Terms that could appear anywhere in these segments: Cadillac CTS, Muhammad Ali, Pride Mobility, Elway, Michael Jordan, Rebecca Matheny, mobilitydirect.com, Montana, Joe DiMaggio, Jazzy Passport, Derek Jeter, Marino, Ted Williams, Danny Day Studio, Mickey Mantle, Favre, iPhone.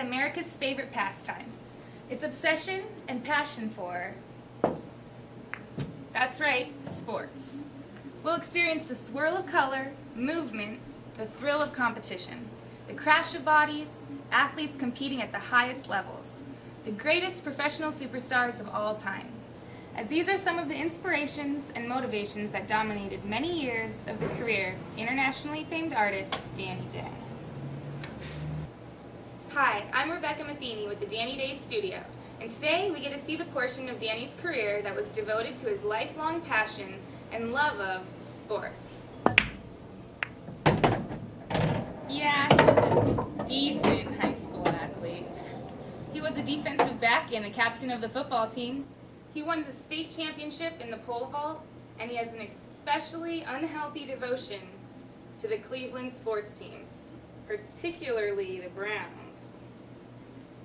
at America's favorite pastime, its obsession and passion for, that's right, sports. We'll experience the swirl of color, movement, the thrill of competition, the crash of bodies, athletes competing at the highest levels, the greatest professional superstars of all time. As these are some of the inspirations and motivations that dominated many years of the career of internationally famed artist Danny Day. Hi, I'm Rebecca Matheny with the Danny Day Studio, and today we get to see the portion of Danny's career that was devoted to his lifelong passion and love of sports. Yeah, he was a decent high school athlete. He was a defensive back and the captain of the football team. He won the state championship in the pole vault, and he has an especially unhealthy devotion to the Cleveland sports teams, particularly the Browns.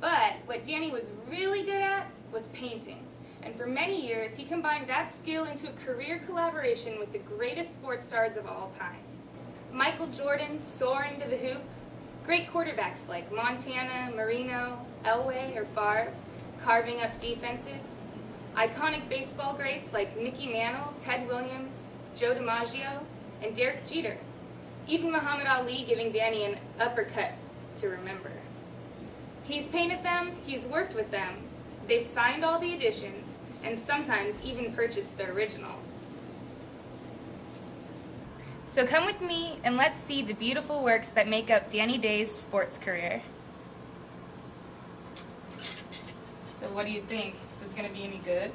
But what Danny was really good at was painting, and for many years he combined that skill into a career collaboration with the greatest sports stars of all time. Michael Jordan soared into the hoop, great quarterbacks like Montana, Marino, Elway, or Favre carving up defenses, iconic baseball greats like Mickey Mantle, Ted Williams, Joe DiMaggio, and Derek Jeter. Even Muhammad Ali giving Danny an uppercut to remember. He's painted them, he's worked with them, they've signed all the editions, and sometimes even purchased the originals. So come with me and let's see the beautiful works that make up Danny Day's sports career. So what do you think? Is this going to be any good?